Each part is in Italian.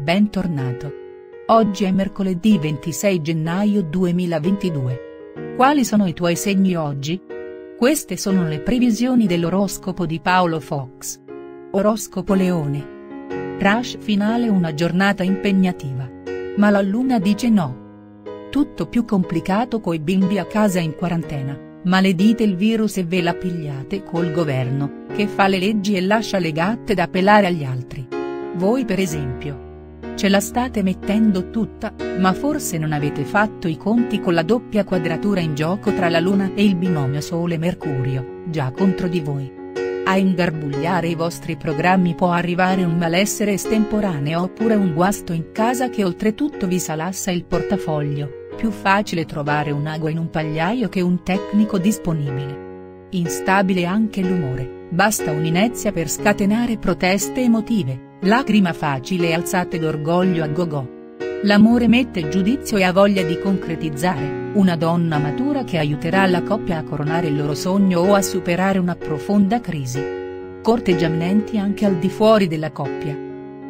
Bentornato. Oggi è mercoledì 26 gennaio 2022. Quali sono i tuoi segni oggi? Queste sono le previsioni dell'oroscopo di Paolo Fox. Oroscopo Leone. Rush finale, una giornata impegnativa. Ma la luna dice no. Tutto più complicato coi bimbi a casa in quarantena, maledite il virus e ve la pigliate col governo, che fa le leggi e lascia le gatte da pelare agli altri. Voi per esempio. Ce la state mettendo tutta, ma forse non avete fatto i conti con la doppia quadratura in gioco tra la Luna e il binomio Sole-Mercurio, già contro di voi. A ingarbugliare i vostri programmi può arrivare un malessere estemporaneo oppure un guasto in casa che oltretutto vi salassa il portafoglio, più facile trovare un'ago in un pagliaio che un tecnico disponibile. Instabile anche l'umore, basta un'inezia per scatenare proteste emotive. Lacrima facile e alzate d'orgoglio a gogò. L'amore mette giudizio e ha voglia di concretizzare, una donna matura che aiuterà la coppia a coronare il loro sogno o a superare una profonda crisi. Corteggiamenti anche al di fuori della coppia.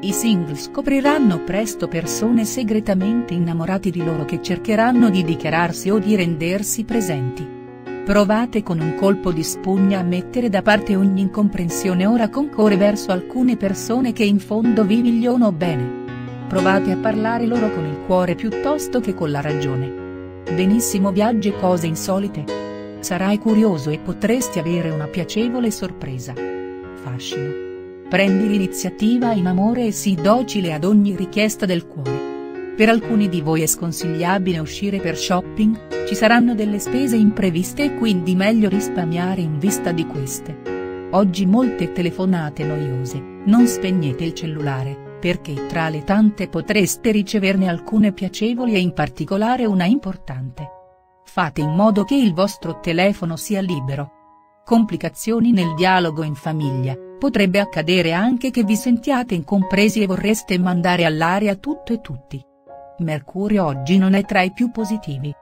I single scopriranno presto persone segretamente innamorate di loro che cercheranno di dichiararsi o di rendersi presenti. Provate con un colpo di spugna a mettere da parte ogni incomprensione ora con cuore verso alcune persone che in fondo vi vogliono bene. Provate a parlare loro con il cuore piuttosto che con la ragione. Benissimo, viaggi e cose insolite. Sarai curioso e potresti avere una piacevole sorpresa. Fascino. Prendi l'iniziativa in amore e sii docile ad ogni richiesta del cuore. Per alcuni di voi è sconsigliabile uscire per shopping, ci saranno delle spese impreviste e quindi meglio risparmiare in vista di queste. Oggi molte telefonate noiose, non spegnete il cellulare, perché tra le tante potreste riceverne alcune piacevoli e in particolare una importante. Fate in modo che il vostro telefono sia libero. Complicazioni nel dialogo in famiglia. Potrebbe accadere anche che vi sentiate incompresi e vorreste mandare all'aria tutto e tutti. Mercurio oggi non è tra i più positivi.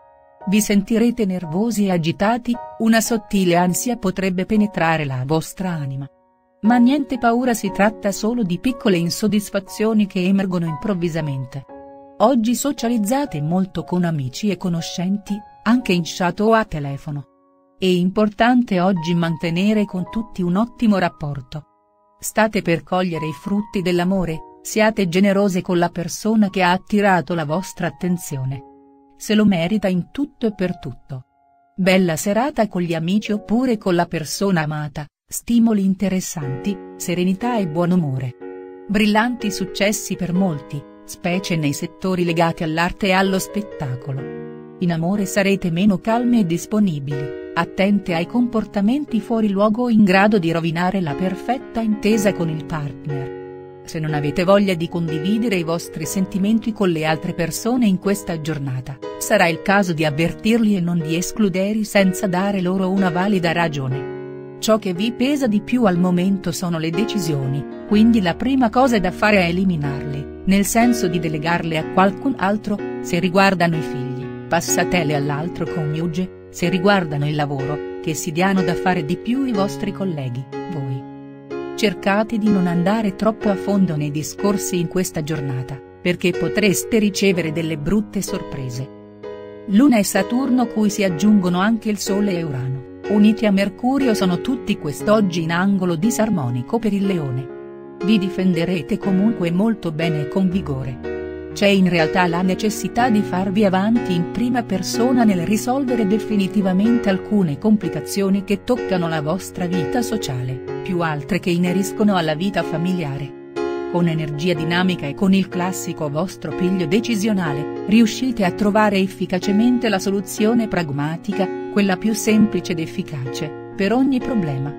Vi sentirete nervosi e agitati, una sottile ansia potrebbe penetrare la vostra anima. Ma niente paura, si tratta solo di piccole insoddisfazioni che emergono improvvisamente. Oggi socializzate molto con amici e conoscenti, anche in chat o a telefono. È importante oggi mantenere con tutti un ottimo rapporto. State per cogliere i frutti dell'amore. Siate generose con la persona che ha attirato la vostra attenzione. Se lo merita in tutto e per tutto. Bella serata con gli amici oppure con la persona amata, stimoli interessanti, serenità e buon umore. Brillanti successi per molti, specie nei settori legati all'arte e allo spettacolo. In amore sarete meno calme e disponibili, attente ai comportamenti fuori luogo in grado di rovinare la perfetta intesa con il partner. Se non avete voglia di condividere i vostri sentimenti con le altre persone in questa giornata, sarà il caso di avvertirli e non di escluderli senza dare loro una valida ragione. Ciò che vi pesa di più al momento sono le decisioni, quindi la prima cosa da fare è eliminarle, nel senso di delegarle a qualcun altro, se riguardano i figli, passatele all'altro coniuge, se riguardano il lavoro, che si diano da fare di più i vostri colleghi, voi. Cercate di non andare troppo a fondo nei discorsi in questa giornata, perché potreste ricevere delle brutte sorprese. Luna e Saturno, cui si aggiungono anche il Sole e Urano, uniti a Mercurio, sono tutti quest'oggi in angolo disarmonico per il Leone. Vi difenderete comunque molto bene e con vigore. C'è in realtà la necessità di farvi avanti in prima persona nel risolvere definitivamente alcune complicazioni che toccano la vostra vita sociale, più altre che ineriscono alla vita familiare. Con energia dinamica e con il classico vostro piglio decisionale, riuscite a trovare efficacemente la soluzione pragmatica, quella più semplice ed efficace, per ogni problema.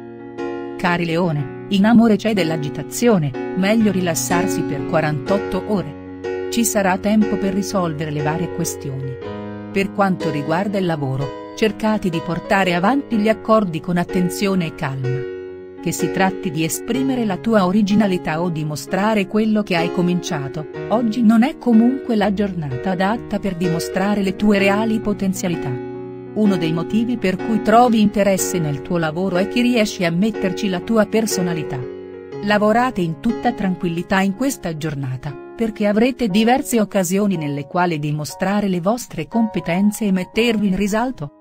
Cari Leone, in amore c'è dell'agitazione, meglio rilassarsi per 48 ore. Ci sarà tempo per risolvere le varie questioni. Per quanto riguarda il lavoro, cercate di portare avanti gli accordi con attenzione e calma. Che si tratti di esprimere la tua originalità o di mostrare quello che hai cominciato, oggi non è comunque la giornata adatta per dimostrare le tue reali potenzialità. Uno dei motivi per cui trovi interesse nel tuo lavoro è che riesci a metterci la tua personalità. Lavorate in tutta tranquillità in questa giornata, perché avrete diverse occasioni nelle quali dimostrare le vostre competenze e mettervi in risalto.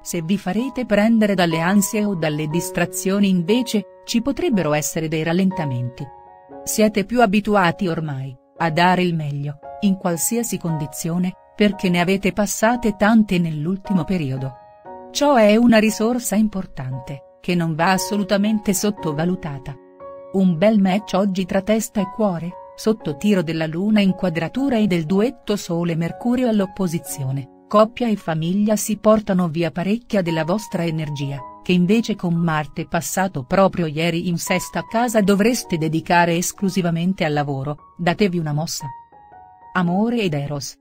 Se vi farete prendere dalle ansie o dalle distrazioni invece, ci potrebbero essere dei rallentamenti. Siete più abituati ormai a dare il meglio, in qualsiasi condizione, perché ne avete passate tante nell'ultimo periodo. Ciò è una risorsa importante, che non va assolutamente sottovalutata. Un bel match oggi tra testa e cuore, sotto tiro della luna in quadratura e del duetto Sole-Mercurio all'opposizione, coppia e famiglia si portano via parecchia della vostra energia, che invece con Marte passato proprio ieri in sesta casa dovreste dedicare esclusivamente al lavoro. Datevi una mossa. Amore ed Eros.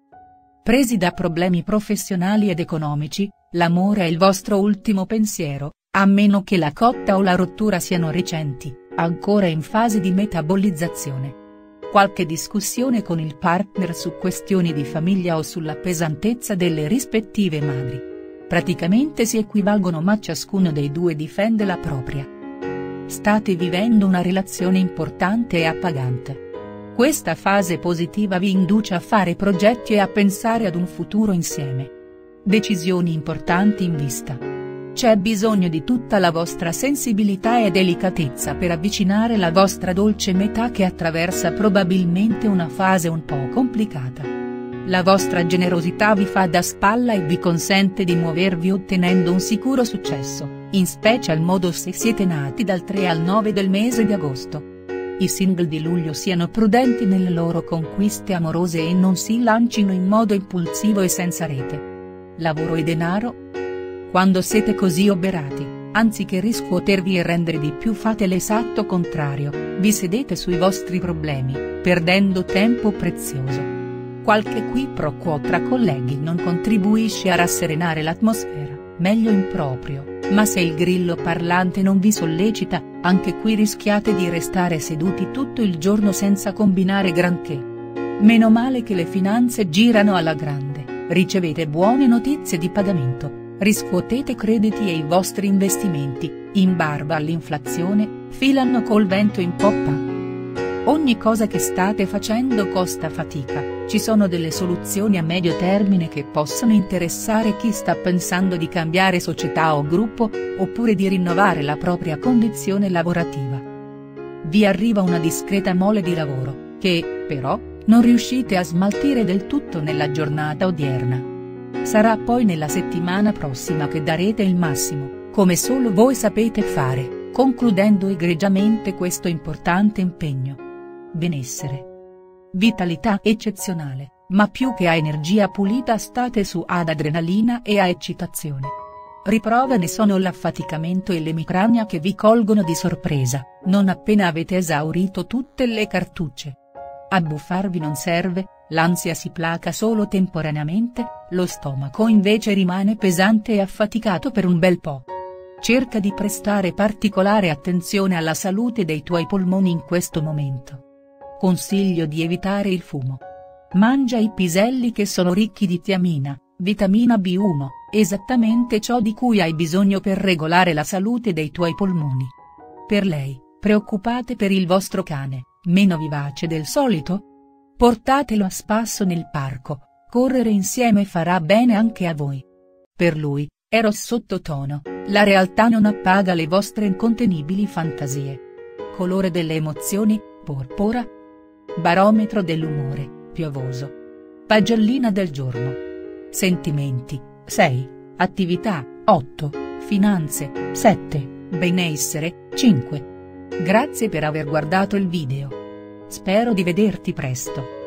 Presi da problemi professionali ed economici, l'amore è il vostro ultimo pensiero, a meno che la cotta o la rottura siano recenti, ancora in fase di metabolizzazione. Qualche discussione con il partner su questioni di famiglia o sulla pesantezza delle rispettive madri. Praticamente si equivalgono, ma ciascuno dei due difende la propria. State vivendo una relazione importante e appagante. Questa fase positiva vi induce a fare progetti e a pensare ad un futuro insieme. Decisioni importanti in vista. C'è bisogno di tutta la vostra sensibilità e delicatezza per avvicinare la vostra dolce metà, che attraversa probabilmente una fase un po' complicata. La vostra generosità vi fa da spalla e vi consente di muovervi ottenendo un sicuro successo, in special modo se siete nati dal 3 al 9 del mese di agosto. I single di luglio siano prudenti nelle loro conquiste amorose e non si lancino in modo impulsivo e senza rete. Lavoro e denaro? Quando siete così oberati, anziché riscuotervi e rendere di più fate l'esatto contrario, vi sedete sui vostri problemi, perdendo tempo prezioso. Qualche qui pro quo tra colleghi non contribuisce a rasserenare l'atmosfera, meglio improprio, ma se il grillo parlante non vi sollecita, anche qui rischiate di restare seduti tutto il giorno senza combinare granché. Meno male che le finanze girano alla grande. Ricevete buone notizie di pagamento, riscuotete crediti e i vostri investimenti, in barba all'inflazione, filano col vento in poppa. Ogni cosa che state facendo costa fatica, ci sono delle soluzioni a medio termine che possono interessare chi sta pensando di cambiare società o gruppo, oppure di rinnovare la propria condizione lavorativa. Vi arriva una discreta mole di lavoro, che, però, non riuscite a smaltire del tutto nella giornata odierna. Sarà poi nella settimana prossima che darete il massimo, come solo voi sapete fare, concludendo egregiamente questo importante impegno. Benessere. Vitalità eccezionale, ma più che a energia pulita state su ad adrenalina e a eccitazione. Riprova ne sono l'affaticamento e l'emicrania che vi colgono di sorpresa, non appena avete esaurito tutte le cartucce. Abbuffarvi non serve, l'ansia si placa solo temporaneamente, lo stomaco invece rimane pesante e affaticato per un bel po'. Cerca di prestare particolare attenzione alla salute dei tuoi polmoni in questo momento. Consiglio di evitare il fumo. Mangia i piselli che sono ricchi di tiamina, vitamina B1, esattamente ciò di cui hai bisogno per regolare la salute dei tuoi polmoni. Per lei, preoccupate per il vostro cane, meno vivace del solito? Portatelo a spasso nel parco, correre insieme farà bene anche a voi. Per lui, Eros sottotono, la realtà non appaga le vostre incontenibili fantasie. Colore delle emozioni, porpora. Barometro dell'umore, piovoso. Pagellina del giorno. Sentimenti, 6, attività, 8, finanze, 7, benessere, 5. Grazie per aver guardato il video. Spero di vederti presto.